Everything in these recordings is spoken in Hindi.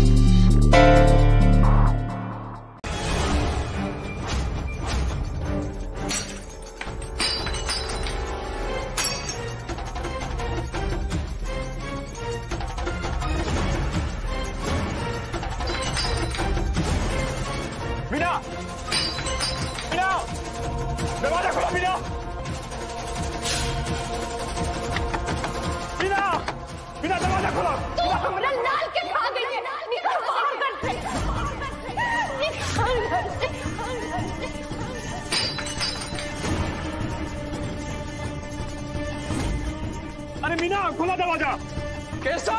मीना, दरवाजा खोलो मीना, मीना, मीना दरवाजा खोलो। नाल के खा गई है, अरे मीना खोलो दरवाजा। कैसा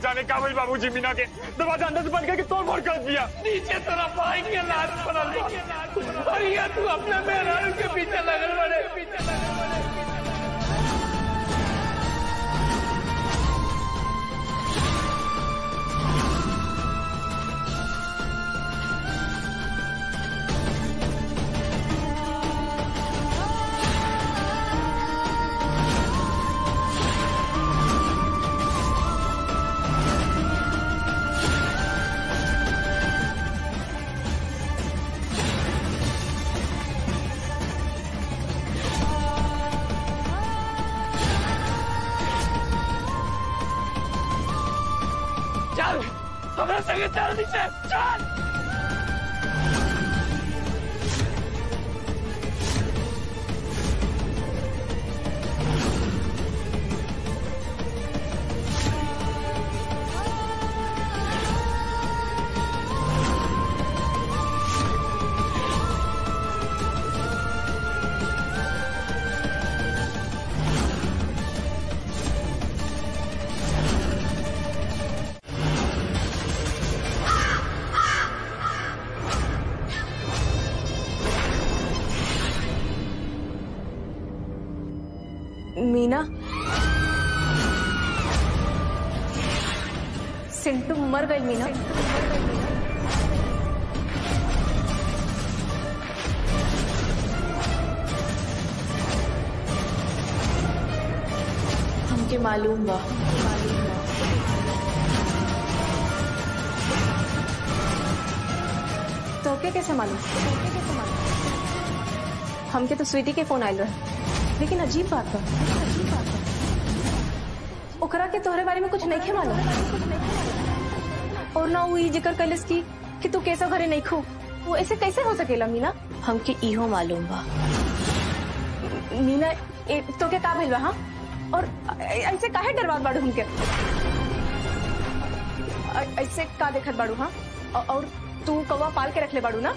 जाने का भाई बाबूजी मीना के दरवाजा अंदर से बंद करके तोड़ फोड़ कर दिया। नीचे तरफ आई के लाश पर तू अपने मेहरारू के पीछे लगल बड़े संगे चल नीचे चल। मीना, सिंटू मर गई मीना। हमके मालूम बा तो कैसे मालूम? हमके तो स्वीटी के फोन आयल रहा, लेकिन अजीब बात बा ओकरा के तोहरे बारे में कुछ नहीं खे मालूम और ना वो जिक्र कैलस कि तू कैसा घरे नहीं खो। वो ऐसे कैसे हो सकेला मीना? हमके इहो मालूम बा मीना तो के का भेल बा हा? और ऐसे काहे डरवात बाड़ू हमके? ऐसे का देखत बाड़ू हा? और तू कौवा पाल के रखले बाड़ू ना?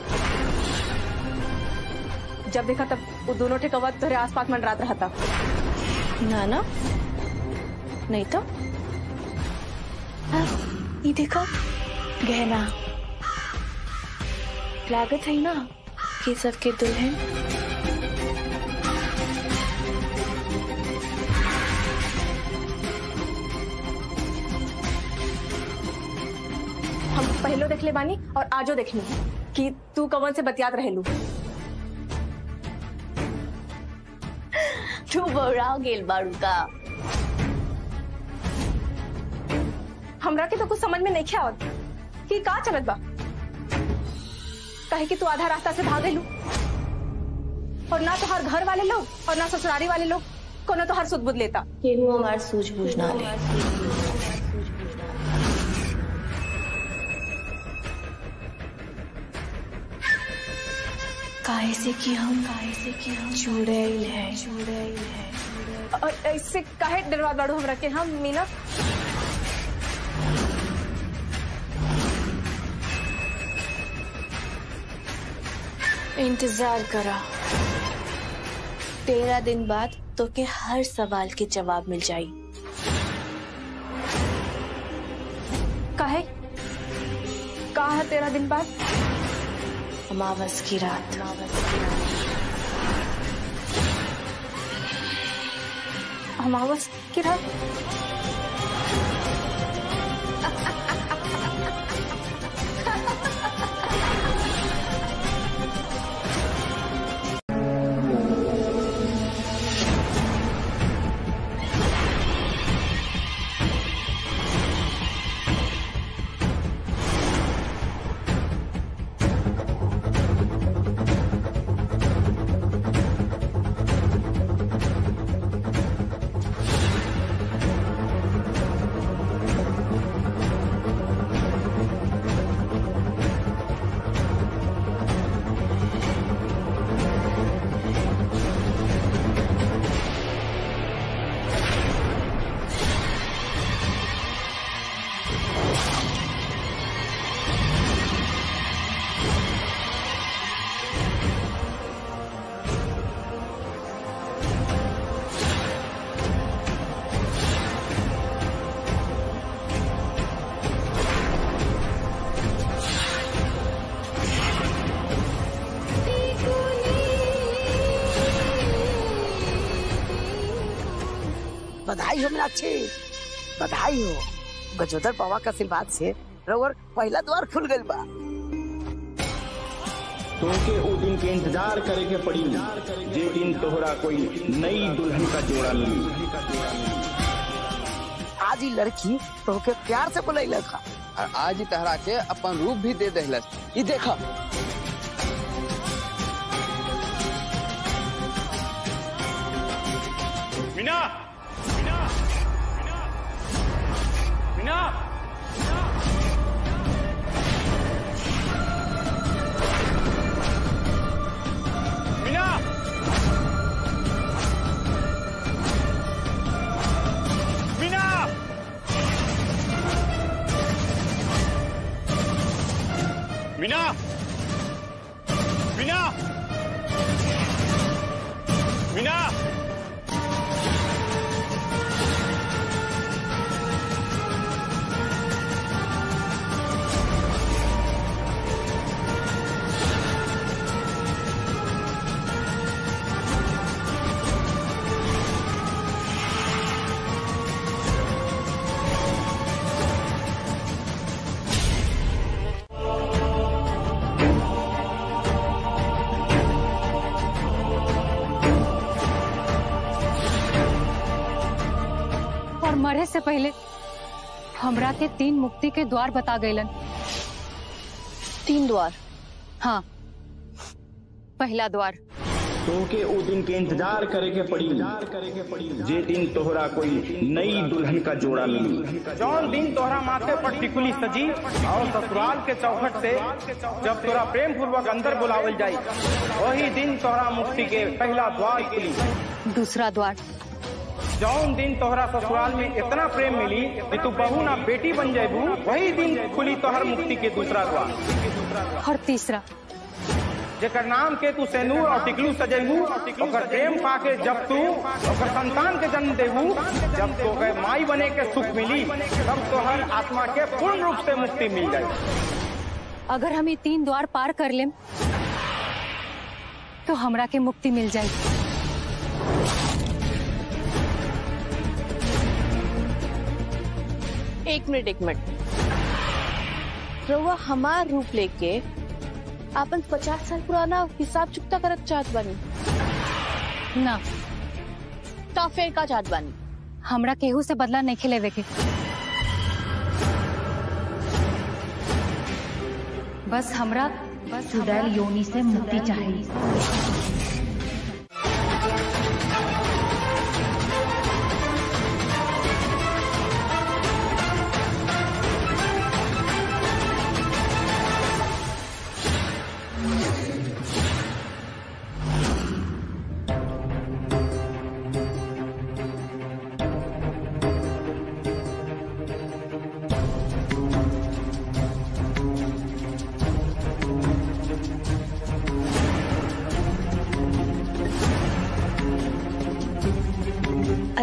जब देखा तब वो दोनों ठेकवा तेरे आस पास मंडरात रहा था ना ना नहीं तो ये देखा गहना लागत है ना कि सबके दुल्हन हम पहलो देख ले बानी और आजो देखनी कि तू कवन से बतियात रहलू। हमरा के तो कुछ समझ में नहीं आवत कि का चलत बा, कहे कि तू आधा रास्ता से भागे लू और ना तो हर घर वाले लोग और ना ससुराली वाले लोग कोनो तो हर सुधबुद लेता। केहू हमार सूझबूझ ना ले। काहे से कि हम जुड़े ही हैं और ऐसे काहे डरवा बाड़ू हम रखे हम मीना? इंतजार करा, 13 दिन बाद तो के हर सवाल के जवाब मिल जाई। काहे 13 दिन बाद? अमावस की रात। अमावस की रात बधाई हो मीनाक्षी, बधाई हो। गजोदर बाबा का आशीर्वाद से रउर पहला द्वार खुल गइल बा। तोके ओ दिन के इंतजार करे के पड़ी जे दिन तोहरा कोई नई दुल्हन का जोड़ा मिली। आज ही लड़की तोके प्यार से बुलैलक और आज ही तहरा के अपन रूप भी दे देहलस। ई देख मीना, मीना, मीना, मीना, मीना, मीना, मीना, मीना, मीना, मरे से पहले हमरा के तीन मुक्ति के द्वार बता गयलन। तीन द्वार? हाँ, पहला द्वार तोके ओ दिन के इंतजार करे के पड़ी जे दिन तोहरा कोई नई दुल्हन का जोड़ा मिली। जौन दिन तोहरा माथे पर टिकुली सजी और ससुराल के चौखट से जब तोरा प्रेम पूर्वक अंदर बुलावल जाई, वही दिन तोहरा मुक्ति के पहला द्वार खुली। दूसरा द्वार जौन दिन तोहरा ससुराल में इतना प्रेम मिली कि तू बहू ना बेटी बन जाबू, वही दिन खुली तोहर मुक्ति के दूसरा द्वार। और तीसरा जेकर नाम के तू सेनूर और टिकलू सजेबू, और प्रेम पाके जब तू और संतान के जन्म देबू, जब तो गए माई बने के सुख मिली, तब तोहर आत्मा के पूर्ण रूप से मुक्ति मिल जाए। अगर हम ये तीन द्वार पार कर लें तो हमरा के मुक्ति मिल जाए। एक मिनट रउआ हमार रूप लेके आपन 50 साल पुराना हिसाब चुकता करक चाहत बानी ना? तो फिर का चाहत बानी? हमरा केहू से बदला नहीं खेलेवे के, बस हमरा सुदैल योनि से मुक्ति चाहिए।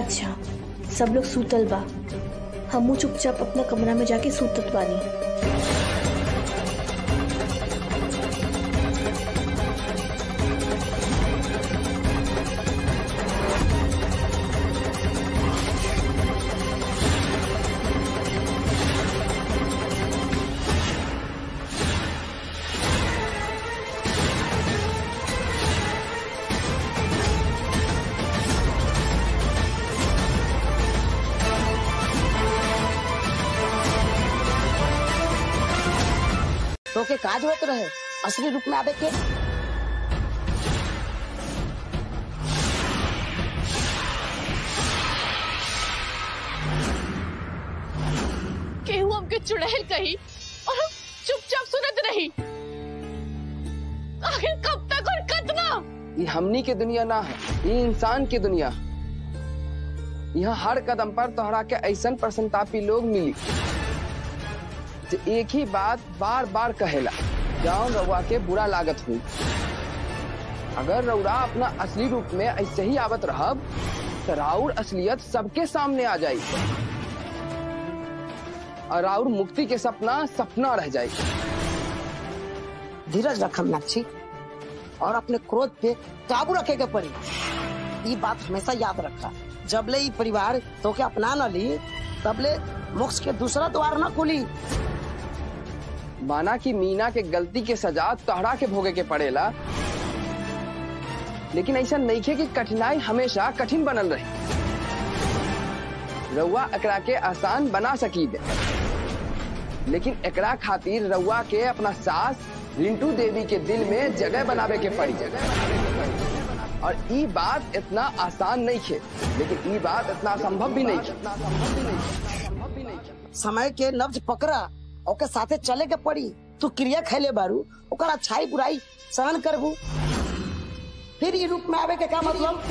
अच्छा, सब लोग सूतल बा, हमू चुपचाप अपना कमरा में जाके सूतत बानी। तोके काज होत रहे असली रूप में आवे के? केहू हमके चुड़ैल कही और हम चुपचाप सुनत रही। आखिर कब तक और कतना? ये हमनी की दुनिया ना है, ये इंसान की दुनिया। यहाँ हर कदम पर तोहरा के ऐसन परसंतापी लोग मिली, एक ही बात बार बार कहेला, जाऊन रउआ के बुरा लागत हुई। अगर रउरा अपना असली रूप में ऐसे ही आवत रहब तो राउर असलियत सबके सामने आ जाए और राउर मुक्ति के सपना सपना रह जाए। धीरज रख मीनाक्षी और अपने क्रोध पे काबू रखे के पड़ी, ये बात हमेशा याद रखा। जबले ये परिवार तोके अपना न ली तबले मोक्ष के दूसरा द्वार न खुली। माना कि मीना के गलती के सजा तोहरा के भोगे के पड़ेला, लेकिन ऐसा नहीं है कि कठिनाई हमेशा कठिन बनल रहे। रउआ एकरा के आसान बना सकी दे, लेकिन एकरा खातिर रउआ के अपना सास लिंटू देवी के दिल में जगह बनावे के पड़ी। और ये बात इतना आसान नहीं है, लेकिन ये बात इतना असंभव भी नहीं है। समय के नब्ज पकड़ा और के साथे चले के पड़ी। तू क्रिया खेले बारू, ओकर अच्छाई बुराई सहन करबू, फिर ये रूप में आवे के क्या मतलब?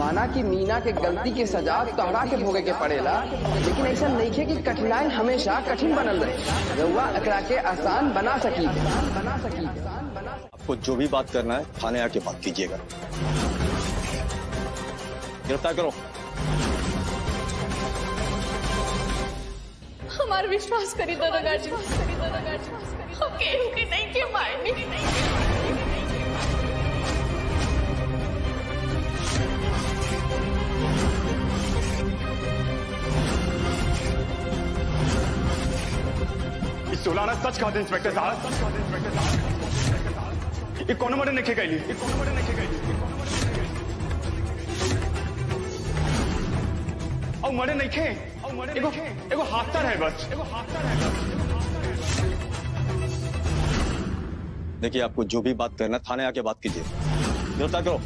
माना कि मीना के गलती के सजा तोहरा के भोगे के पड़ेला, लेकिन ऐसा नहीं है कि कठिनाई हमेशा कठिन बनल रहे। रउआ एकरा के आसान बना सकी। आपको जो भी बात करना है थाने आके बात कीजिएगा। गिरफ्तार करो। हमारा विश्वास करी दादागार जी, ओके नहीं के मायने। सोलाना सच कहा थे इंस्पेक्टर साहब। ये कौन मरे निके गई? और मरे नहीं खे, एगो हाथर है बस। देखिए, आपको जो भी बात करना थाने आके बात कीजिए। गिरफ्तार करो।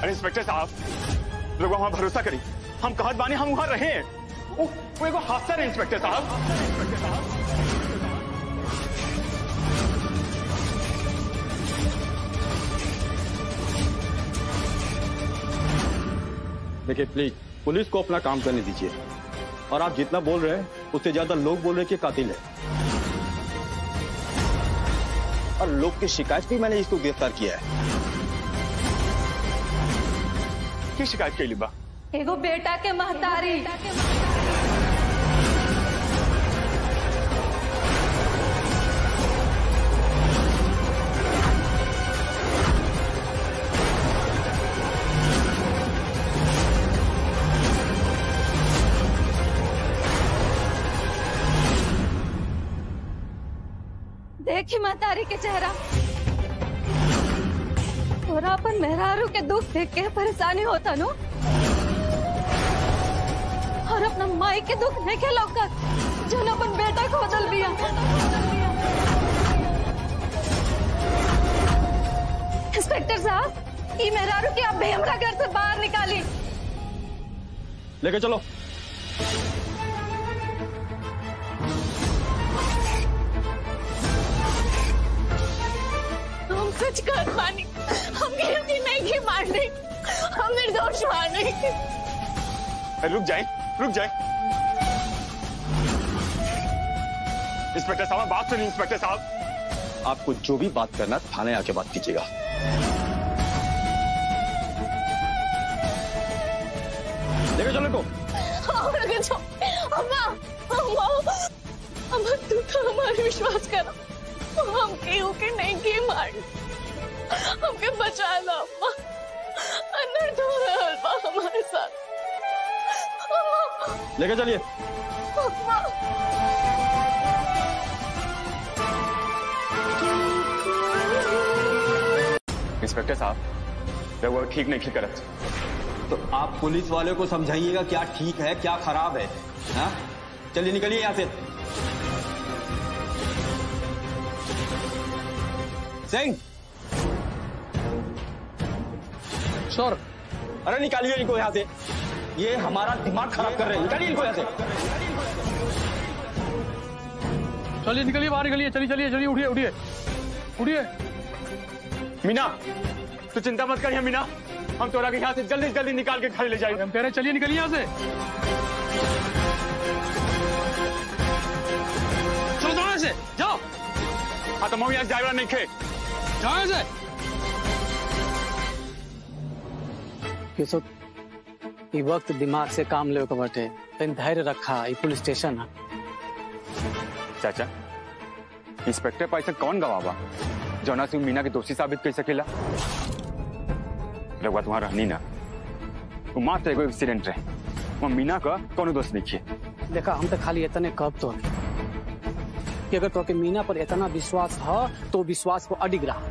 अरे इंस्पेक्टर साहब, लोग वहाँ भरोसा करी, हम कहत बानी हम वहाँ रहे। वो एगो हादसा है इंस्पेक्टर साहब। देखिए प्लीज, पुलिस को अपना काम करने दीजिए। और आप जितना बोल रहे हैं उससे ज्यादा लोग बोल रहे हैं कि कातिल है, और लोग की शिकायत पे मैंने इसको गिरफ्तार किया है। शिकायत के लिए बा एगो बेटा के महतारी। देखी महतारी के चेहरा, तोरा अपन मेहरारू के दुख देख के परेशानी होता नो, और अपना माई के दुख देखे लौका जो न अपन बेटा को बदल दिया। इंस्पेक्टर साहब, ये मेहरारू की आप भी हमरा घर से बाहर निकाली लेके चलो। हम कुछ कर पानी, हम गिरफ्ती नहीं की मारने, हम निर्दोष मारने। रुक जाए, रुक जाए इंस्पेक्टर साहब, बात सुनिए। इंस्पेक्टर साहब, आपको जो भी बात करना थाने आके बात कीजिएगा। लेके चलो इनको। अम्मा, अम्मा, अम्मा, तू तो हमारे विश्वास करो, हम क्यों के नहीं के मारने, हमके बचा लो। अम्मा, अंदर तो अल्पा हमारे साथ। लेके चलिए। इंस्पेक्टर साहब, वो ठीक नहीं थी गलत, तो आप पुलिस वाले को समझाइएगा क्या ठीक है क्या खराब है। हाँ, चलिए निकलिए यहाँ से। सिंह शोर, अरे निकालिए इनको यहाँ से, ये हमारा दिमाग खराब कर रहे हैं। निकालिए इनको यहाँ से। चलिए निकलिए, बाहर निकलिए, चलिए चलिए चलिए, उठिए उठिए उठिए। मीना, तू चिंता मत करिए मीना, हम तोरा के यहाँ से जल्दी जल्दी निकाल के घर ले जाएंगे। हम तेरे, चलिए निकलिए यहाँ से। जाओ। हाँ तो मम्मी आज ड्राइवर नहीं खे जाओ से। ये सब ये वक्त दिमाग से काम लेवे के बटे तन धैर्य रखा। ये पुलिस स्टेशन है चाचा। इंस्पेक्टर पैसा कौन गवावा जौना सिंह मीना के दोषी साबित कर सकेला। रघुआ तुम्हारा रहनी ना वो मात्र एगो एक्सीडेंट रहे। वहाँ मीना का कौनो दोष नहीं है। देखा हम तो खाली इतने कहब तो कि अगर तो के मीना पर इतना विश्वास है तो विश्वास को अडिग रहा।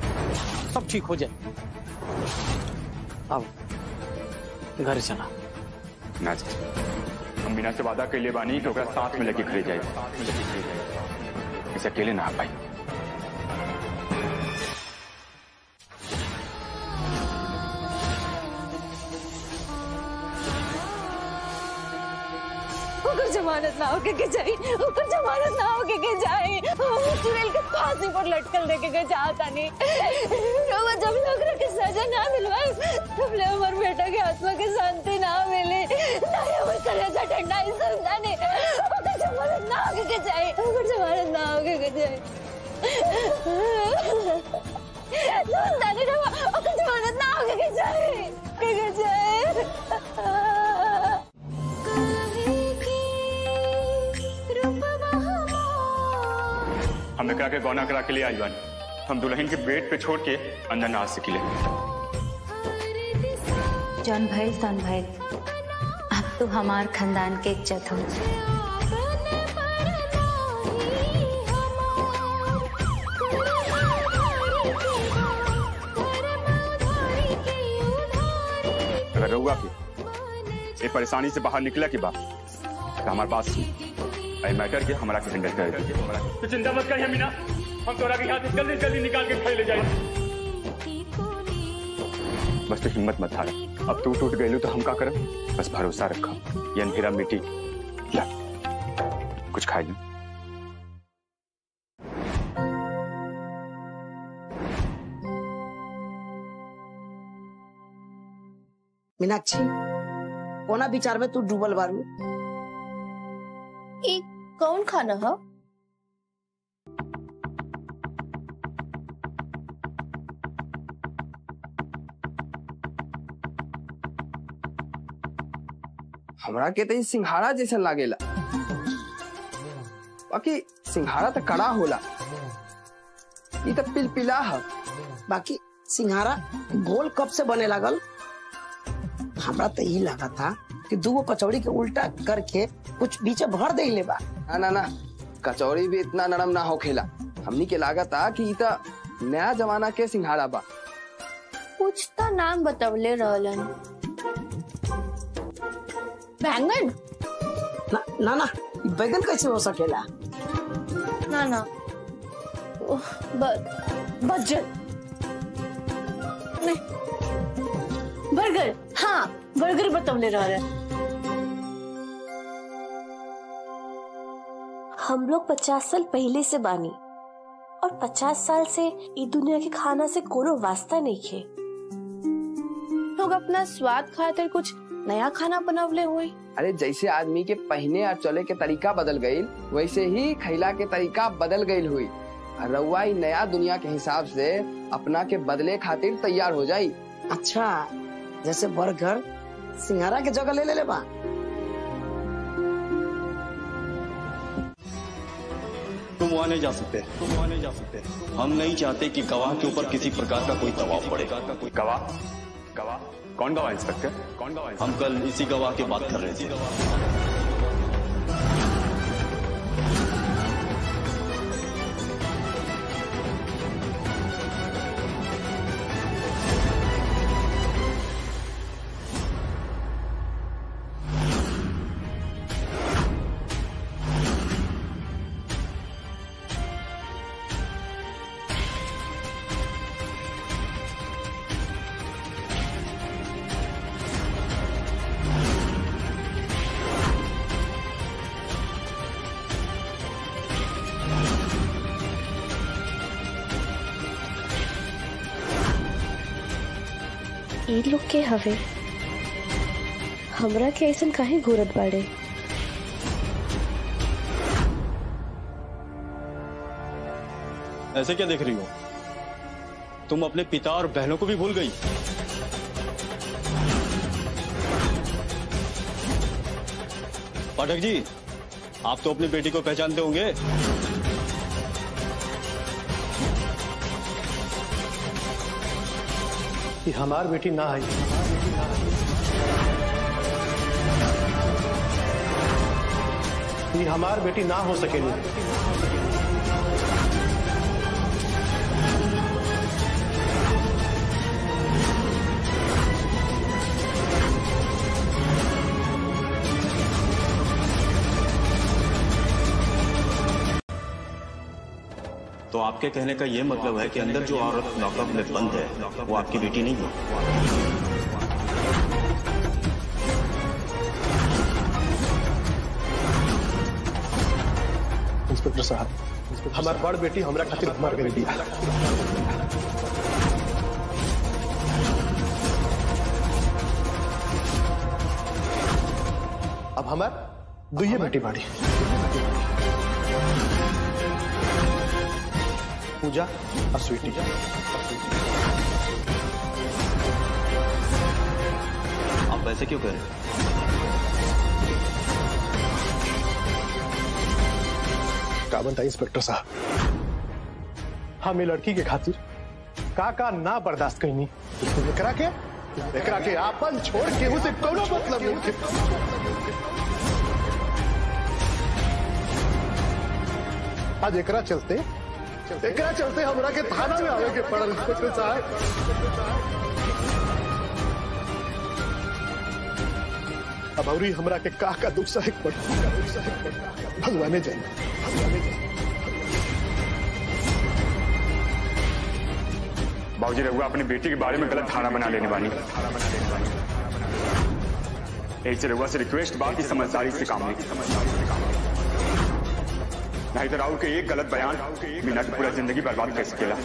सब ठीक हो जाए। अब घर चला ना हम मीना से वादा के लिए बानी तो साथ में लेके खड़े जाए। इसे अकेले ना आ पाई। जमानत ना होके के जाई ऊपर जमानत ना होके के जाई। सुनील के फांसी पर लटकल दे के जाता नहीं। रोवा जब लोग के सजा ना मिलवाए तब ले उमर बेटा के आत्मा की शांति ना मिले। ना ये वो कलेजा ठंडा इस जाने ऊपर जमानत ना होके के जाई ऊपर जमानत ना होके के जाई। सुनदाने रोवा ऊपर जमानत ना होके के जाई के जाई। हमें करा के गौना करा के लिए आईवान हम दुल्हन के बेड पे छोड़ के अंदर ना आ सकिले। जान भाई तान भाई अब तो हमार खानदान के इज्जत हो। अगर रहुआ की ये परेशानी से बाहर निकला की बात तो हमारे पास मैटर के हमारा के हैंडल कर। तो चिंता मत करिए मीना हम तोरा के हाथ जल्दी जल्दी निकाल के फैले जाए। बस तो हिम्मत मत हार। अब तू टूट गई तो हम क्या करें। बस भरोसा रखा ये अंधेरा मिट्टी ला कुछ खा लू। मीनाक्षी ओना विचार में तू डूबल बारू। एक कौन खाना है हमरा के तो सिंघाड़ा जैसा लागेला। बाकी सिंघाड़ा तो कड़ा होला ये तो पिलपिला है। बाकी सिंघाड़ा गोल कप से बने लागल। हमरा तो यही लगा था कि दो कचौड़ी के उल्टा करके कुछ बीच भर दे ले बा। ना ना ना कचौड़ी भी इतना नरम ना हो खेला। हमनी के लागत आ कि इता नया जमाना के सिंघाड़ा बा। कुछ तो नाम बतवले रहलन। बैंगन। ना ना ना बैंगन कैसे हो सकेला। ना ना बजर नहीं बर्गर। हाँ बर्गर बतवले रहलन। हम लोग 50 साल पहले से बानी और 50 साल से इस दुनिया के खाना से कोनो वास्ता नहीं है। लोग अपना स्वाद खातिर कुछ नया खाना बनावले हुई। अरे जैसे आदमी के पहने और चले के तरीका बदल गई वैसे ही खैला के तरीका बदल गई हुई। रउआ नया दुनिया के हिसाब से अपना के बदले खातिर तैयार हो जाये। अच्छा जैसे बर्गर सिंघाड़ा के जगह ले ले, ले बा। तुम वहाँ नहीं जा सकते। हम नहीं चाहते कि गवाह के ऊपर किसी प्रकार का कोई दबाव पड़े। गवाह गवाह कौन गवाह इंस्पेक्टर कौन गवाह। हम कल इसी गवाह की बात कर रहे लोग के हवे हमरा के ऐसा काहे घूरत बाड़े। ऐसे क्या देख रही हो? तुम अपने पिता और बहनों को भी भूल गई। पाठक जी, आप तो अपनी बेटी को पहचानते होंगे। कि हमारी बेटी ना आई। कि हमारी बेटी ना हो सकेगी। तो आपके कहने का ये मतलब है कि अंदर जो औरत लॉकअप में बंद है वो आपकी बेटी नहीं है? इंस्पेक्टर साहब, हमारी बड़ बेटी हमरा खातिर मार कर दी। अब हमार दुइये बेटी बाड़ी, पूजा और स्वीटी। आप वैसे क्यों करें? का बनता इंस्पेक्टर साहब, हमें लड़की के खातिर का ना बर्दाश्त करनी। एकरा के आपन छोड़ के उसे कोनो मतलब नहीं। आज एकरा चलते हमरा के थाना में आवे के पड़ल। इंस्पेक्टर साहब, अब औरी हमरा के का दुख सहे पड़। भगवाने जाने। बाबूजी, रघुआ अपनी बेटी के बारे में गलत थाना बना लेने वाली। ऐसे रघुआ से रिक्वेस्ट बाकी समझदारी से काम लें, नहीं तो राहुल के एक गलत बयान मीना की पूरा जिंदगी बर्बाद कर सकेगा।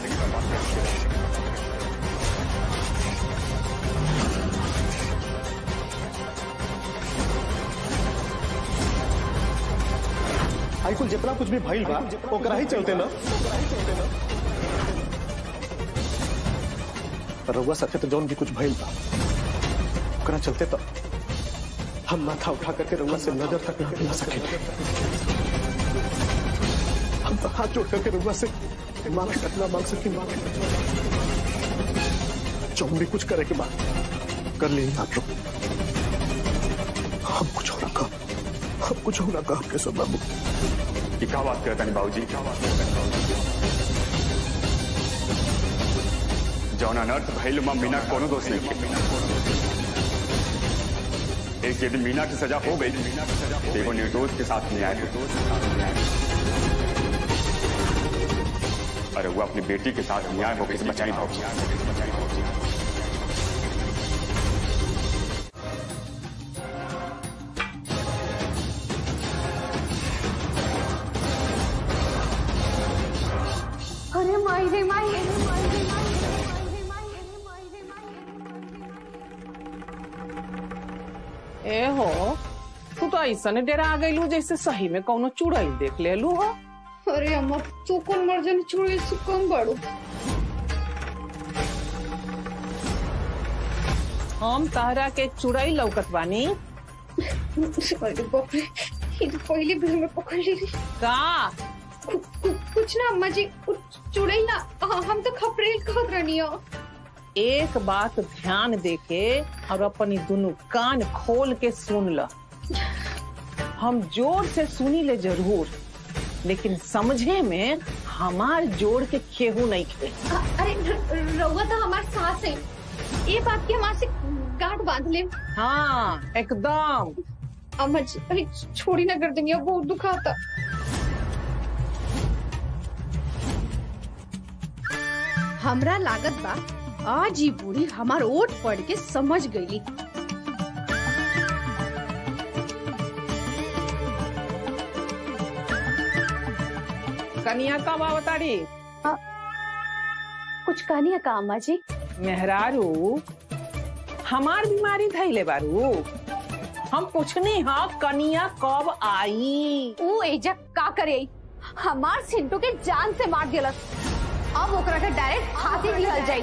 आई कुल जितना कुछ भी भइल बा ओकरा ही चलते ना। रउआ साथे तो जौन भी कुछ भइल बा ओकरा चलते तो हम माथा उठा करके रउआ से नजर तक नहीं मिला सकेंगे। हाथ जोड़ करके रघुआ से माफी तकना मांग सकती। जो हम भी कुछ करे के बाद कर लेंगे। आप लोग हम कुछ हो रखा अपने सब बाबू। क्या बात करता नहीं बाबूजी, क्या बात करता। जौन अनर्थ भइल मां मीना कोनो दोष नहीं। एक यदि मीना की सजा हो गई देखो निर्दोष के साथ नहीं आए। अरे वो अपनी बेटी के साथ न्याय होकर इसे बचाई पाओगी। अरे माई रे माई, ए हो तू तो ऐसा ने डेरा आ गई जैसे सही में कौनो चुड़ैल देख ले लू हो। अरे अम्मा, तू कौन मर्जन छोड़े से कम बड़ो। हम तहरा के चुड़ाई लौकत बानी। पहली भी हमें पकड़ ले रही। का कुछ ना अम्मा जी, चुड़ाई ना हम तो खपरेल खत रहनी हो। एक बात ध्यान देके और अपनी दोनों कान खोल के सुन ला। हम जोर से सुनी ले जरूर, लेकिन समझे में हमार जोड़ के खेहू नहीं खे। अरे रउआ तो हमार सास है, ये बात की हमार से गांठ बांध ले। हाँ एकदम। अम्मा जी, अरे छोड़ी ना कर देंगे, अब बहुत दुखाता। हमरा लागत बा आज ही बूढ़ी हमार ओट पड़ के समझ गई। कनिया का माँ बता रही कुछ कनिया का अम्मा जी। मेहरारू, हमार बीमारी धैले बारू। हम पूछनी हाँ कनिया कब आई। ऊ एजक का करे, हमार सिंटू के जान से मार दिया। अब ओकरा के डायरेक्ट फांसी दिहल जाई।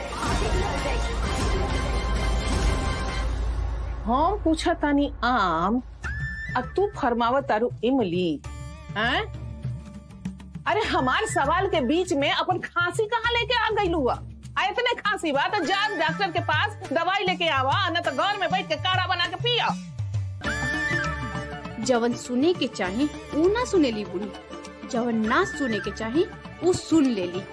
हम पूछा तानी आम और तू फरमावा तारू इमली। अरे हमारे सवाल के बीच में अपन खांसी कहाँ लेके आ गई लुआ? इतने खांसी बात तो जान डॉक्टर के पास दवाई लेके आवा न तो घर में बैठ के काढ़ा बना के पिया। जवन सुने के चाहे ऊ ना सुनेली बुनी, जवन ना सुने के चाहे ऊ सुन लेली।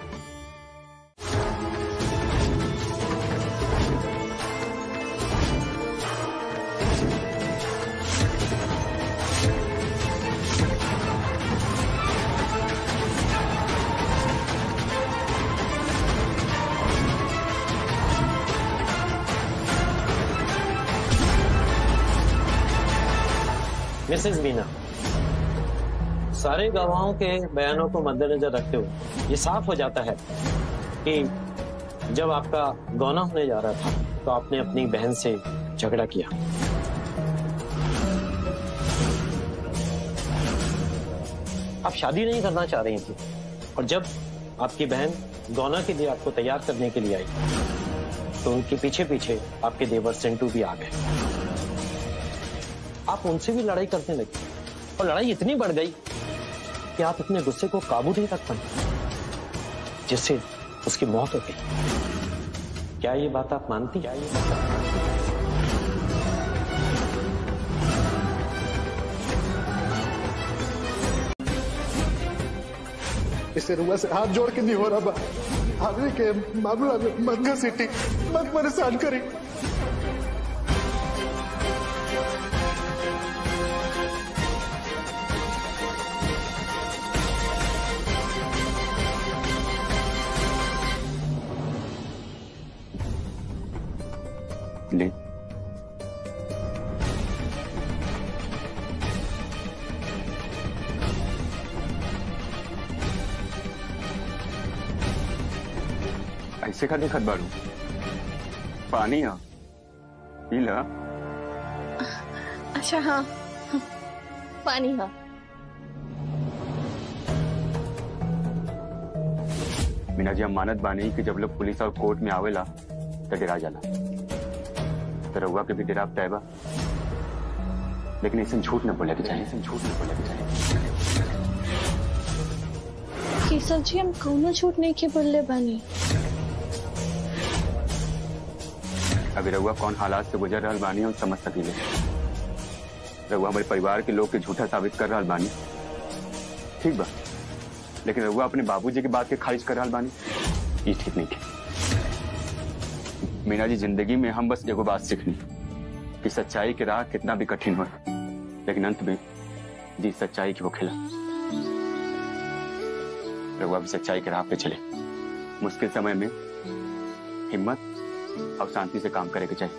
मिसेस मीना, सारे गवाहों के बयानों को मद्देनजर रखते हुए ये साफ हो जाता है कि जब आपका गौना होने जा रहा था तो आपने अपनी बहन से झगड़ा किया। आप शादी नहीं करना चाह रही थी और जब आपकी बहन गौना के लिए आपको तैयार करने के लिए आई तो उनके पीछे पीछे आपके देवर सेंटू भी आ गए। आप उनसे भी लड़ाई करने लगे और लड़ाई इतनी बढ़ गई कि आप अपने गुस्से को काबू नहीं रख पाए, जिससे उसकी मौत हो गई। क्या ये बात आप मानती हैं? इसे रुआ से हाथ जोड़ के नहीं हो रहा बा। आगे के मामला में मंगा सिटी मत परेशान करी। ले ऐसे खाते खत बारू पानी आ पीला। अच्छा हाँ पानी हाँ मीना जी, हम मानत बानी कि जब लोग पुलिस और कोर्ट में आवेला तो डरा जाला, रहुआ के भी डराब तयबा, लेकिन इसे झूठ न बोला के चाहिए, इसे झूठ न बोला के चाहिए। केशव जी, हम कौनो झूठ नहीं के बोले बानी। अभी रहुआ कौन हालात से गुजर रहा बानी और समझ सकीले। रहुआ हमारे परिवार के लोग के झूठा साबित कर रहा बानी, ठीक बा, लेकिन रहुआ अपने बाबूजी की बात के खारिज कर रहा बानी, ये ठीक नहीं है। मीना जी, जिंदगी में हम बस एगो बात सीखनी कि सच्चाई के राह कितना भी कठिन हो, लेकिन अंत में जी सच्चाई की वो खिला। रघुआ भी सच्चाई के राह पे चले, मुश्किल समय में हिम्मत और शांति से काम करे के चाहिए।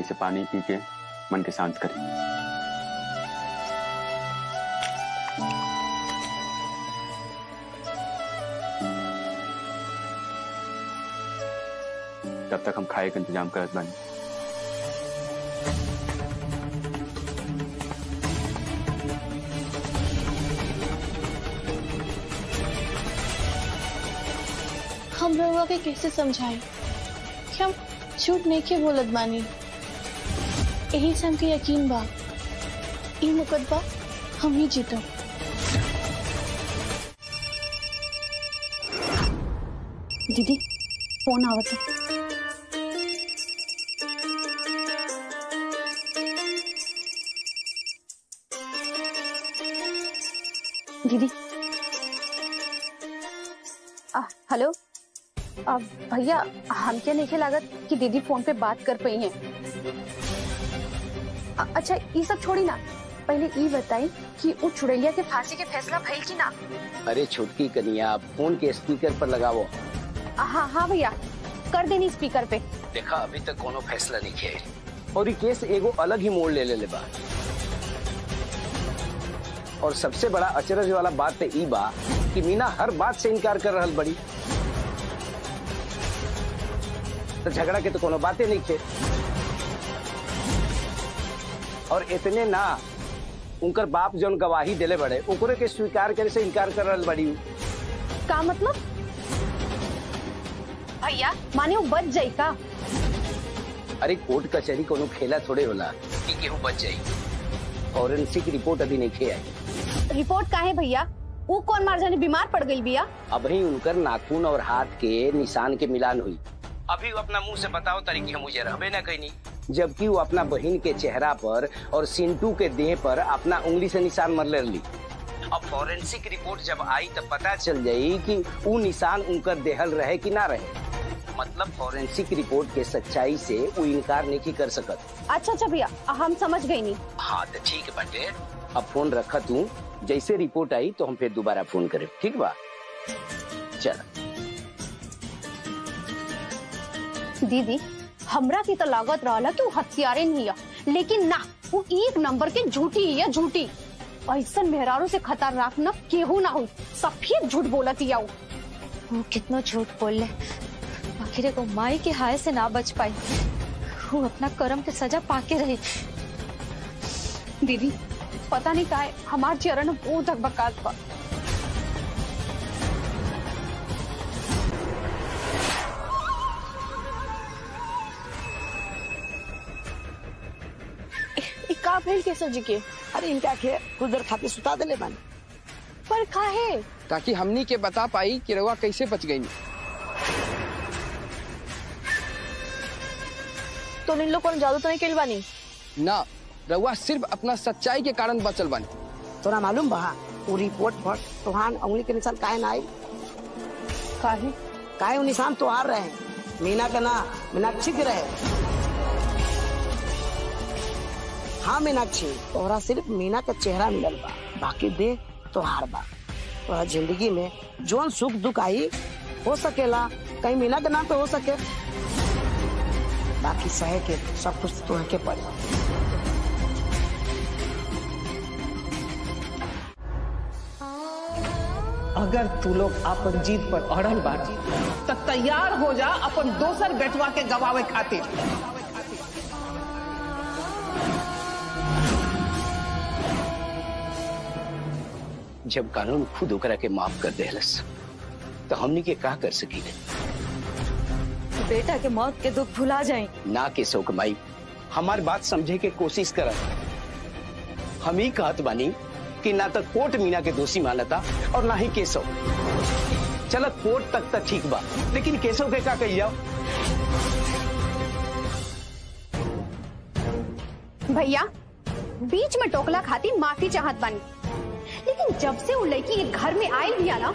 ऐसे पानी पी के मन के शांत करें। तब तक हम खाए का इंतजाम करत बानी। हम रहुआ के कैसे समझाएं कि हम झूठ नहीं के बोलत बानी। यही से हमके यकीन बा ई मुकदमा हम ही जीतब। दीदी फोन आवत है। दीदी हेलो भैया, हम क्या नहीं लागत कि दीदी फोन पे बात कर पाई हैं। अच्छा ये सब छोड़ी ना, पहले ये बताई कि वो चुड़ैलिया के फांसी के फैसला भइल कि ना? अरे छोटकी कन्या, आप फोन के स्पीकर पर लगाओ। हाँ हाँ भैया, कर देनी स्पीकर पे। देखा अभी तक कोनो फैसला नहीं किया और ये केस एगो अलग ही मोड़ ले ले, ले बा। और सबसे बड़ा अचरज वाला बात तो ई बा कि मीना हर बात से इनकार कर रहल बड़ी, तो झगड़ा के तो कोनो बातें नहीं थे। और इतने ना, उनकर बाप जौन गवाही देले बड़े उनकरे के स्वीकार करे से इनकार कर रहा बड़ी। का मतलब भैया माने वो बच जाई का? अरे कोर्ट कचहरी कोनो खेला थोड़े होला कि केहू बच जाई। फॉरेंसिक रिपोर्ट अभी नहीं खे आई। रिपोर्ट काहे भैया? वो कौन मार जाने बीमार पड़ गई बिया? अभी उनकर नाखून और हाथ के निशान के मिलान हुई। अभी वो अपना मुंह से बताओ तारी की हम मुझे रहबे ना कहीं। जबकि वो अपना बहन के चेहरा पर और सिंटू के देह पर अपना उंगली से निशान मरले ली। अब फॉरेंसिक रिपोर्ट जब आई तब पता चल जाई कि वो निशान उनकर देहल रहे कि ना रहे। मतलब फॉरेंसिक रिपोर्ट के सच्चाई से वो इनकार नहीं कर सकत। अच्छा अच्छा भैया हम समझ गयी नहीं। हाँ तो ठीक बाटे, अब फोन रखा तू, जैसे रिपोर्ट आई तो हम फिर दोबारा फोन करे, ठीक बा? चल दीदी हमरा की तो लागत रहा कि वो हथियारे नहीं है, लेकिन ना वो एक नंबर के झूठी है झूठी। ऐसा मेहरारू से खतरनाक न केहू ना हो, सफेद झूठ बोलती है। वो कितना झूठ बोल ले, आखिर को माई के हाय से ना बच पाई, वो अपना कर्म के सजा पाके रही। दीदी पता नहीं काहे हमार चरण बहुत धकबकात बा। कैसे जी के? अरे इनका के कुछ देर खाते सुता देले बानी। पर काहे? ताकि हमनी के बता पाई कि रवा कैसे बच गई। तो इन लोग जादू तो नहीं केल बानी ना? रवा सिर्फ अपना सच्चाई के कारण बचल बानी। तो ना मालूम बा वो रिपोर्ट पर तोहान उंगली के निशान काहे ना आई? काहे? काहे वो निशान तो हार रहे हैं, मीना का ना मीनाक्षी के रहे। हाँ मीनाक्षी, तोहरा सिर्फ मीना का चेहरा मिलल बा, बाकी देह तो हार बा। तोहरा जिंदगी में जौन सुख दुख आई हो सकेला कहीं मीना के नाम पे हो सके, बाकी सहे के सब कुछ तोहर के पड़। अगर तू लोग अपन जीत पर अड़ल बाटी तब तैयार हो जा अपन दोसर बेटवा के गवावे खातिर। जब कानून खुद होकर के माफ कर देहलस तो हमनी के का कर सकी ने? बेटा के मौत के दुख भुला जाए ना के शोक माई। हमार बात समझे के कोशिश कर। हम ही कहत बानी कि ना तो कोर्ट मीना के दोषी मानता और ना ही केशव। चल कोर्ट तक तक ठीक बा, लेकिन केशव के का कही जाओ? भैया बीच में टोकला खाती माफी चाहत बानी, लेकिन जब से वो लड़की एक घर में आई भी ना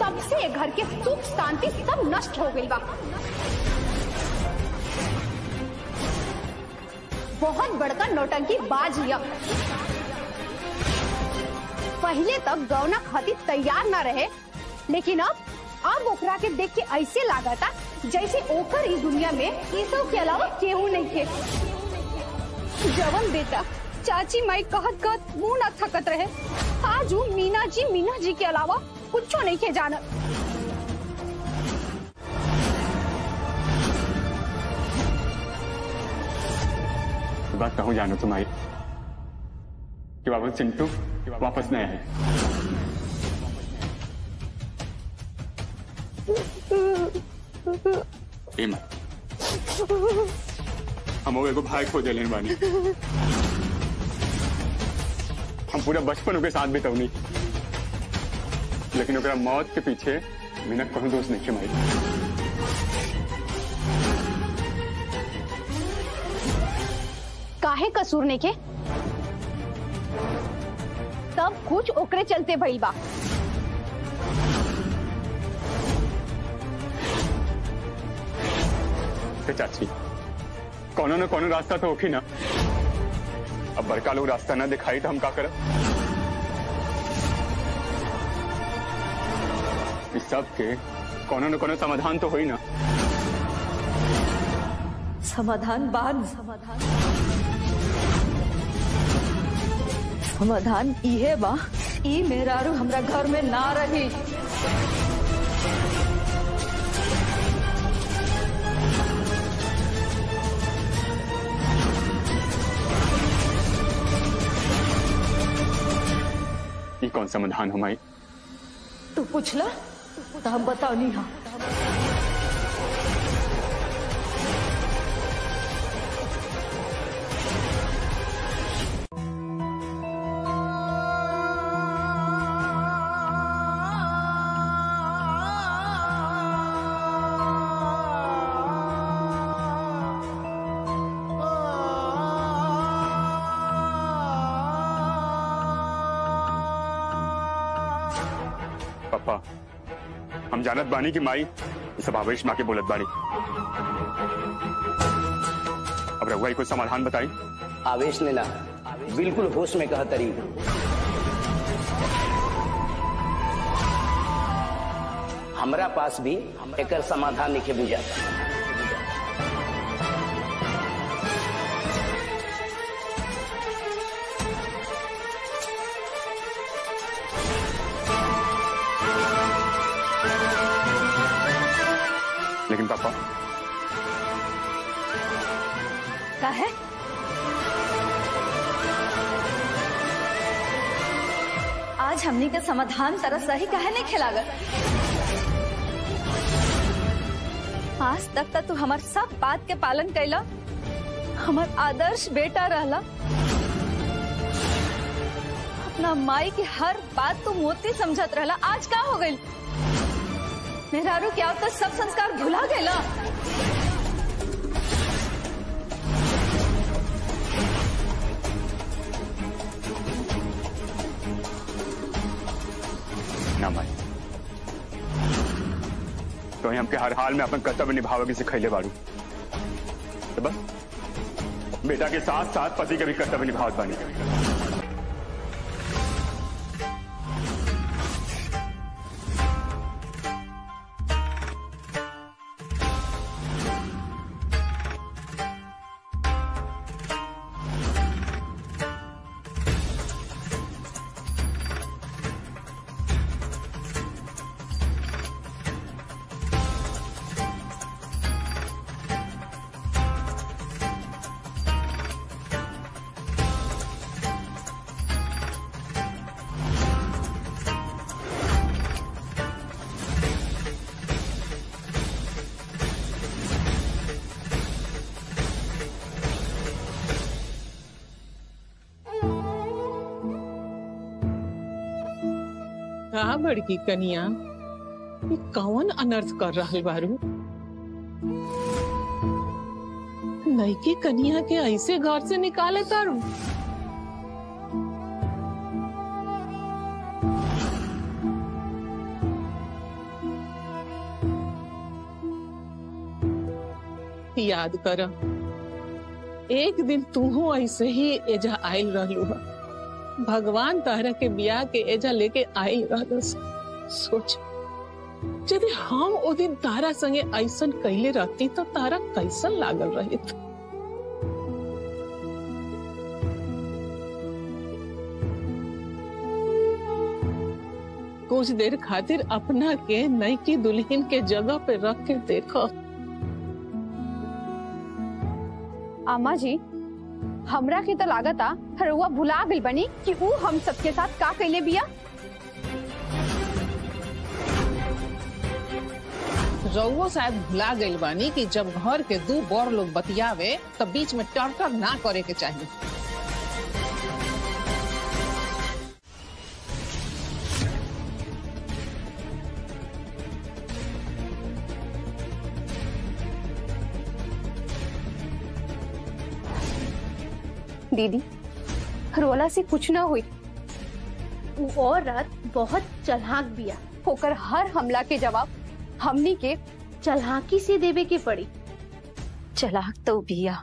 तब से घर के सुख शांति सब नष्ट हो गई बा। बहुत बड़का नौटंकी बाज हिया। पहले तक गौना खातिर तैयार ना रहे, लेकिन अब ओकरा के देख के ऐसे लगा था जैसे ओकर इस दुनिया में केशव के अलावा केहू नहीं है। जवन बेटा चाची माई कहत कहत मुँह न थकत रहे, आज वो मीना जी के अलावा कुछ नहीं के जाना। बात कहूँ जानो तुम्हारी कि बाबू चिंटू वापस नहीं आए। हम एगो भाई खो देले बानी। हम पूरा बचपन उनके साथ बितौनी, लेकिन उनका मौत के पीछे मीना कहूँ दोस्त नहीं माई। काहे कसूर नहीं के? सब कुछ ओकरे चलते भइल बा। चाची कोनो न कोनो रास्ता तो होखी ना। अब बड़का लोग रास्ता ना दिखाई तो हम का करब? इस सब के कोनो न कोनो समाधान तो होई ना। समाधान बाद समाधान इहे बा ई मेहरारू हमरा घर में ना रही। कौन सा मधान हमारी तू पूछला तो हम बताओ नहीं। हाँ पापा, हम जानत बानी की माई सब आवेश माँ के बोलत बानी। अब रघुआई कोई समाधान बताई। आवेश ने ना बिल्कुल होश में कहा तरी हमरा पास भी एकर समाधान लिखे बुझा। लेकिन पापा क्या है आज हमनी के समाधान तरफ सही कहे नहीं खिलागा। आज तक तू हमार सब बात के पालन कैला, हमार आदर्श बेटा रहला, अपना माई की हर बात तू मोती समझत रहला। आज क्या हो गई मेहरारू क्या तो सब संस्कार भुला गया। ना भाई तो हमके हर हाल में अपन कर्तव्य निभावे के सिखैले बारू, तो बस बेटा के साथ साथ पति के भी कर्तव्य निभावत बानी। बड़की कनिया कौन अनर्थ कर रहा बारू? लड़की कनिया के ऐसे घर से निकाले तारू। याद कर एक दिन तुहो ऐसे ही एजा आयल रहलू। भगवान तारा के बिया के एजा लेके आई रहल। सोच जब हम ओ दिन तारा संगे ऐसन कैले रहती तो तारा कैसन लागल रहित। कुछ देर खातिर अपना के नई की दुल्हन के जगह पे रख के देखो। आमा जी हमरा के तो लागता रउआ भुला गई बनी कि वो हम सबके साथ का कैले बिया। रउआ शायद भुला गई बानी कि जब घर के दो बड़ लोग बतियावे तब बीच में टरटर ना करे के चाहिए। दीदी रोला से कुछ ना हुई। औरत बहुत चलाक बिया, होकर हर हमला के जवाब हमनी के चलाकी से देवे के पड़ी। चलाक तो बिया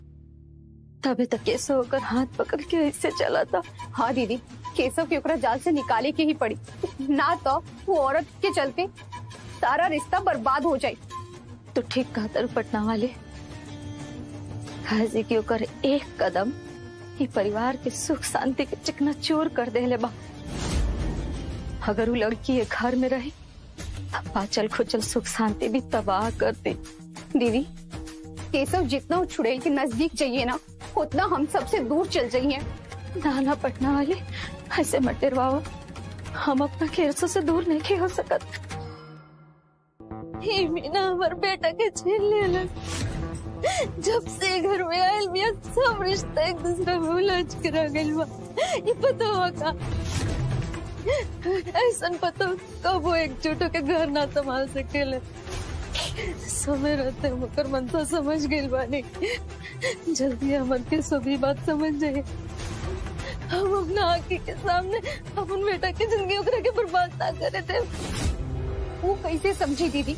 तबे तक केशव होकर हाथ पकड़ के ऐसे चला था। हाँ दीदी केशव के ओकरा जाल से निकाले के ही पड़ी, ना तो वो औरत के चलते सारा रिश्ता बर्बाद हो जाए। तो ठीक कहा तरु पटना वाले खाजी के ओकर एक कदम परिवार के सुख शांति के चिकना चोर कर देले बा। अगर वो लड़की घर में रही पाचल खुचल सुख शांति भी तबाह कर दे। दीदी केशव जितना छुड़ैल के नजदीक जाइए ना उतना हम सबसे दूर चल जाइए। नाना पटना वाले ऐसे मटेरवाओ हम अपना केरसों से दूर नहीं हो सकत। मीना हमार बेटा के छीन लेलक। जब से घर में आयल मिया सब रिश्ता एक दूसरे में उलझ करा गइल बा। ये पता हुआ का ऐसा पता कब वो एक छोटो के घर ना संभाल सकेले। समय रहते मकर मनसा समझ गइल बानी। जल्दी हमन के सभी बात समझ जाए। हम अपना आंखी के सामने अपन बेटा की जिंदगी उकरा के बर्बाद ना करे थे। वो कैसे समझी दीदी?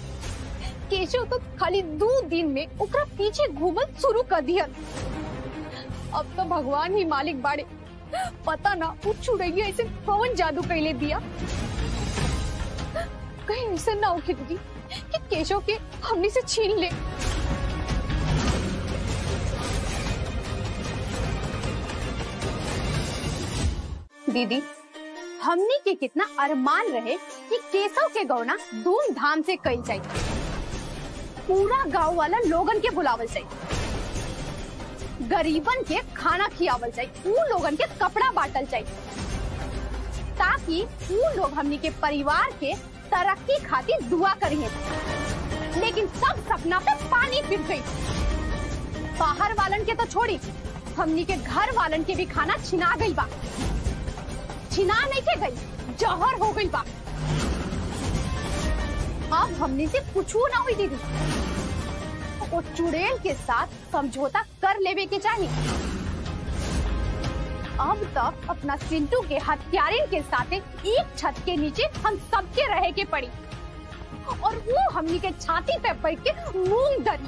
केशव तो खाली 2 दिन में उकरा पीछे घूमन शुरू कर दिया। अब तो भगवान ही मालिक बाड़े। पता ना वो छुड़ैया ऐसे कौन जादू कैले दिया। कहीं ऐसा ना हो दीदी कि केशव के हमने से छीन ले। दीदी हमने के कितना अरमान रहे कि केशव के गौना धूमधाम से कइल जाए, पूरा गांव वाला लोगन के बुलावल जाए, गरीबन के खाना खियावल जाए, उन लोगन के कपड़ा बांटल जाए ताकि उन लोग हमनी के परिवार के तरक्की खातिर दुआ करिए। लेकिन सब सपना पे पानी फिर गई। बाहर वालन के तो छोड़ी हमनी के घर वालन के भी खाना छिना गई बा। छिना नहीं के गई, जहर हो गई बा। अब हमने से पूछू ना हुई दीदी। वो चुड़ैल के साथ समझौता कर लेवे के चाहिए। अब तक अपना चिंटू के हथियारिन के साथ एक छत के नीचे हम सबके रहे के पड़ी और वो हमने के छाती पे पड़ के मूंग दरी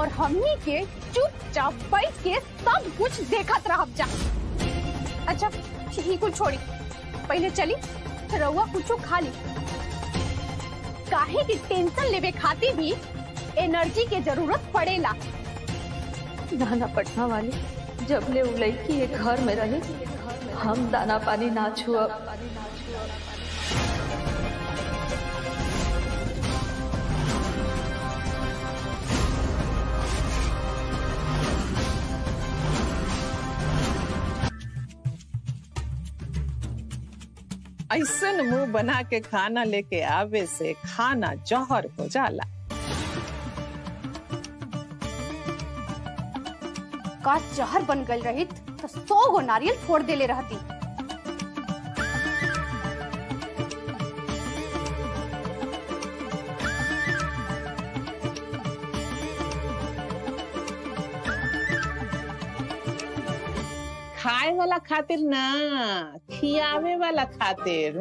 और हमने के चुपचाप बैठ के सब कुछ देखत रह जा। अच्छा ये कुछ छोड़ी, पहले चली रउआ कुछ खा ली। काहे की टेंशन लेवे खाती भी एनर्जी के जरूरत पड़ेला। दाना पटना वाली जब ले उलई की एक घर में रहे, हम दाना पानी ना छुआ। ऐसा मुंह बना के खाना लेके आवे से खाना जहर हो जाला। का जहर बन गई रहित तो 100 गो नारियल फोड़ देले रहती। खाए वाला खातिर ना, खियावे वाला खातिर।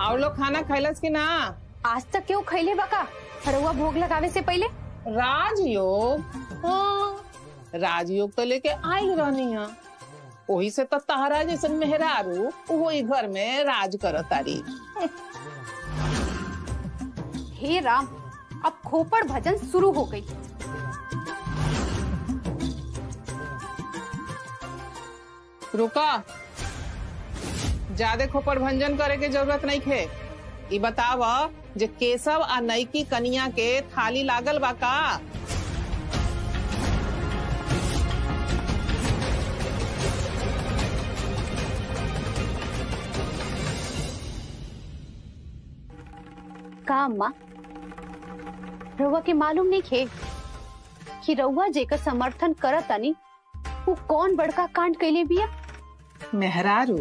आओ लोग खाना खैलस कि ना? आज तक क्यों खैले बाका? हरुआ भोग लगावे से पहले? राजयोग। हाँ, राजयोग तो लेके आई रहनी है। वही से तो तहरा जैसे मेहरारू वही घर में राज करतारी। हे राम, अब खोपड़ भजन शुरू हो गई। रुका, ज्यादा खोपड़ भंजन करे के जरूरत नहीं है। ये बताव जे केशव आ नईकी कनिया के थाली लागल बा का? का अम्मा, रउआ के मालूम नहीं है कि रउआ जेकर समर्थन करतानी वो कौन बड़का कांड कैले बिया? मेहरारू,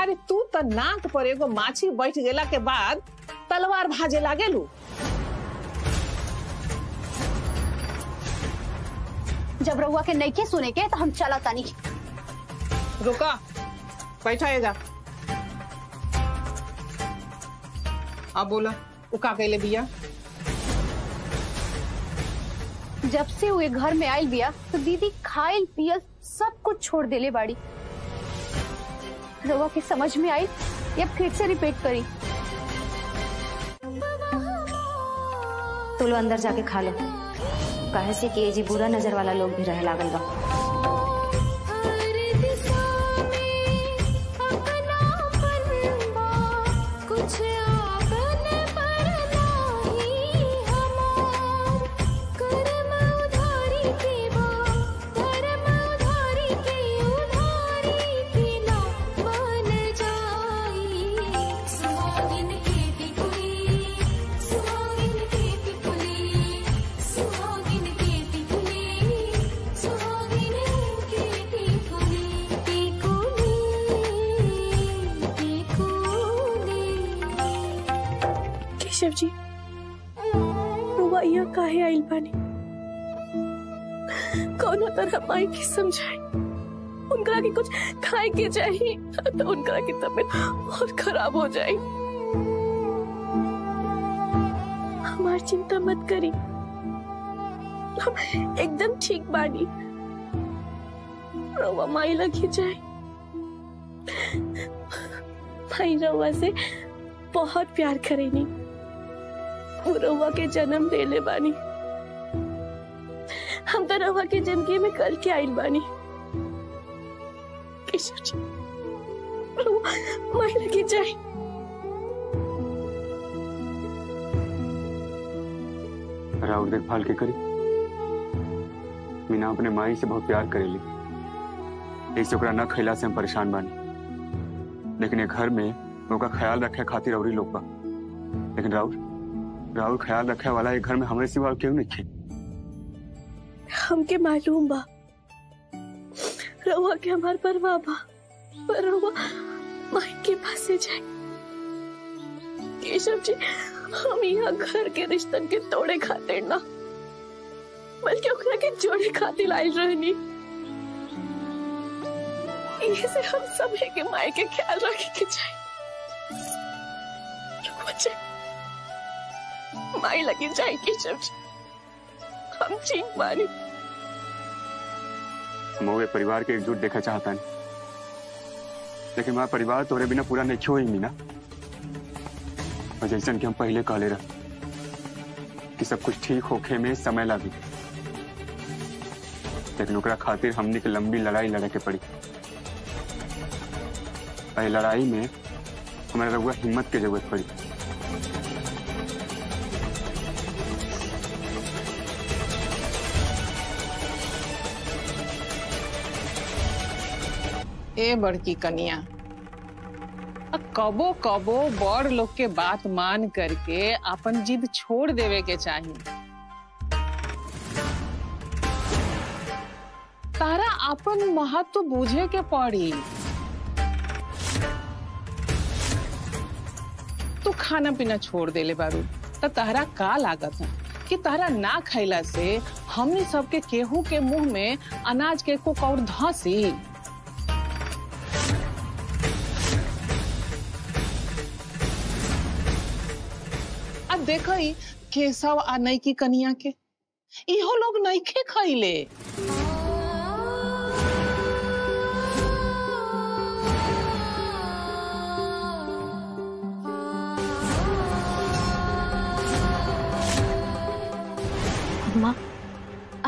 अरे तू तो नाक पर एगो माछी बैठ गेला के बाद तलवार भाजे लागेलू। जब रउआ के नईके सुने के तो हम चला तानी। रुका, बैठा ये जा। अब बोला वो का कैले बिया? जब से वो घर में आयल बिया तो दीदी खायल पियल सब कुछ छोड़ देले बाड़ी। रउआ के समझ में आई या फिर से रिपीट करी? तो लो अंदर जाके खा लो। काहे से कि जी बुरा नजर वाला लोग भी रह लागल बा। केशव जी नुवा इया काहे आइल बानी, कोनो तरह माई के समझाई। उनका के कुछ खाए के जाए तो उनका की तबीयत और खराब हो जाए। हमार चिंता मत करी, हम एकदम ठीक बानी। रवा माई लगी जाए, माई रवा से बहुत प्यार करेनी। वो रवा के जन्म देले बानी, हम तो रवा के जिंदगी में कल के आइल बानी। केशव जी माई लगी जाए। राउर देखभाल के करी। मीना अपने माई से बहुत प्यार करेली, ऐसे ओकरा ना खिला से हम परेशान बानी। लेकिन ये घर में उनका ख्याल रखे खातिर अवरी लोग बा। लेकिन राहुल ख्याल रखे वाला ये घर में हमारे सिवा क्यों नहीं थे? हमके मालूम बा रहुआ के हमार परवाह बा, पर रहुआ माई के पास जाए। केशव जी हम यहाँ घर के रिश्तन के तोड़े खातिर ना बल्कि ओकरा के जोड़े खातिर लाइल रहनी। ये से हम सब के माई के ख्याल रखे के जाए। माई लगी जाए केशव जी, हम ठीक बानी। मोवे परिवार के एकजुट देखा चाहता नहीं, लेकिन माँ परिवार तोरे बिना पूरा नहीं हो ही मीना। और जैसन कि हम पहले कहले रह कि सब कुछ ठीक होखे में समय लागी, लेकिन ओकरा खातिर हमने के लंबी लड़ाई लड़े के पड़ी। पहले लड़ाई में हमारे रहुआ हिम्मत की जरूरत पड़ी। ए बड़की कनिया, कबो कबो बड़ लोग के बात मान करके अपन जिद छोड़ देवे के चाहिए। तारा अपन महत्व बूझे के पड़ी। तू तो खाना पीना छोड़ देले बारू, तो तारा का लागत है कि तारा ना खैला से हमने सबके केहू के मुंह में अनाज के कुक और धसी। अब देखो केशव आ नईकी कनिया के इहो लोग नईखे खैले। माँ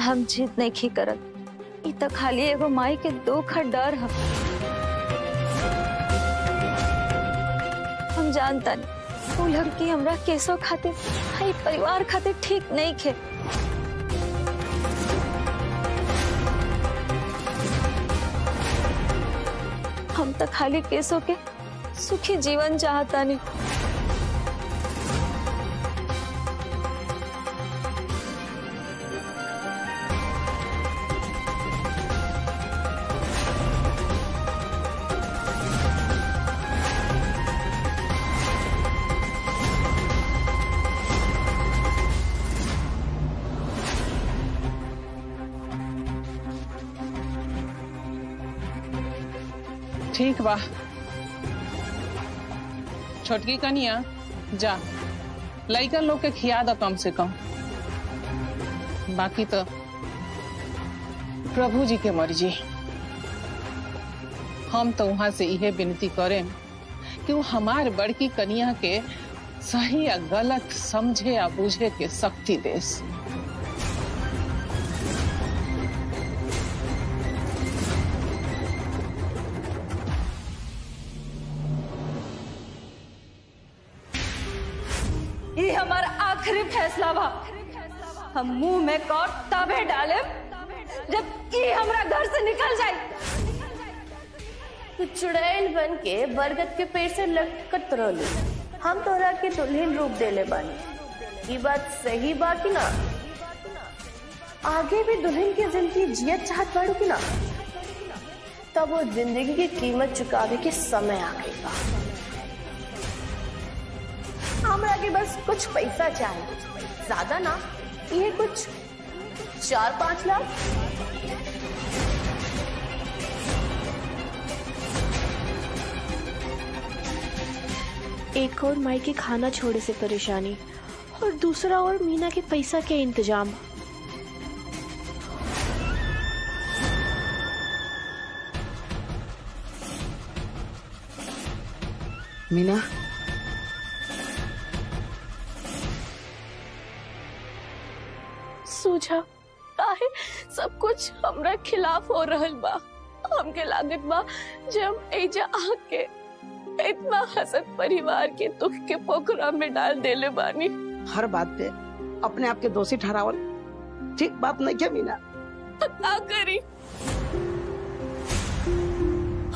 हम जीत नहीं करत, इत खाली एगो माई के दुख डर है। हम जानता नहीं वो लड़की हमरा केशव खातिर परिवार खातिर ठीक नहीं खे। हम तो खाली केशव के सुखी जीवन चाहता नहीं। ठीक बा छोटकी कनिया, जा लड़का लोग के खिया दो कम से कम। बाकी तो प्रभु जी के मर्जी। हम तो वहां से यह विनती करें कि वो हमार बड़की कनिया के सही या गलत समझे या बूझे के शक्ति देस। आखिरी फैसला बा, हम मुंह में कौट तबे डाले जब ई हमरा घर से निकल जाए। तू चुड़ैल बन के बरगद के पेड़ से लटकत रहली, हम तोरा के दुल्हन रूप देले बानी। ई बात सही बा कि ना? आगे भी दुल्हन की जिंदगी जियत चाहत बाड़ू कि ना? तब वो जिंदगी की कीमत चुकावे के समय आ गई बा। हमरा के बस कुछ पैसा चाहिए, ज्यादा ना, ये कुछ 4-5 लाख। एक और माई के खाना छोड़े से परेशानी और दूसरा और मीना के पैसा के इंतजाम। मीना, सूझा काहे सब कुछ हमरा खिलाफ हो रहल बा। हमके लागत बा जब एजा आके इतना हसद परिवार के दुख के पोखरा में डाल देले बानी। हर बात पे अपने आप के दोषी ठहरावल ठीक बात नहीं क्या मीना? ना करी।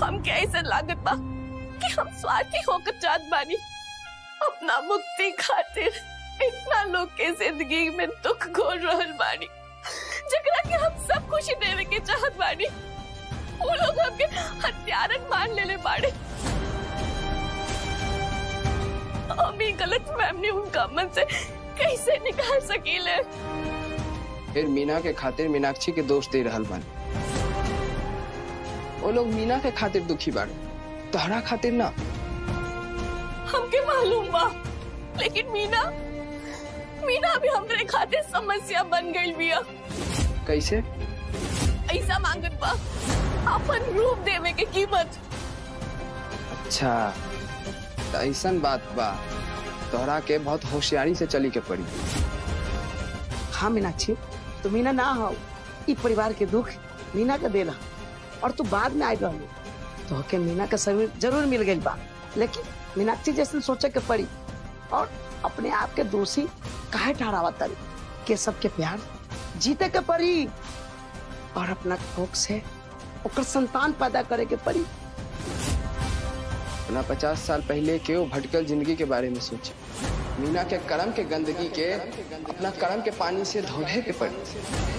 हम कैसे लागत बा कि हम स्वार्थी होकर जात बानी। अपना मुक्ति खातिर इतना लोग के जिंदगी में दुख घोल रहल बानी जकरा के हम सब खुशी देवे के चाहत बानी। वो लोग हमके हत्यारन मान लेले बाड़े। अभी गलत फैमिली उनका मन से कैसे निकाल सकीले। फिर मीना के खातिर मीनाक्षी के दोष दे रहल बान। वो लोग मीना के खातिर दुखी बान, तोहरा खातिर ना। हमके मालूम बा, लेकिन मीना भी हमरे खातिर समस्या बन गई बिया। कैसे? ऐसा मांगत बा, अपन रूप देवे के कीमत। अच्छा, ऐसा बात बा, तोहरा के बहुत होशियारी से चली के पड़ी। हाँ मीनाक्षी, तू मीना ना हो, इ परिवार के दुख मीना का देला और तू बाद में आई रहू। तो के मीना का शरीर जरूर मिल गई बा, लेकिन मीनाक्षी जैसे सोचे के पड़ी और अपने आप के दोषी काहे ठहरावत तारी के सबके प्यार जीते के पड़ी और अपना खोक से ओकर संतान पैदा करे के पड़ी। अपना 50 साल पहले के वो भटकल जिंदगी के बारे में सोचे। मीना के कर्म के गंदगी के अपना कर्म के पानी से धोने के पड़े।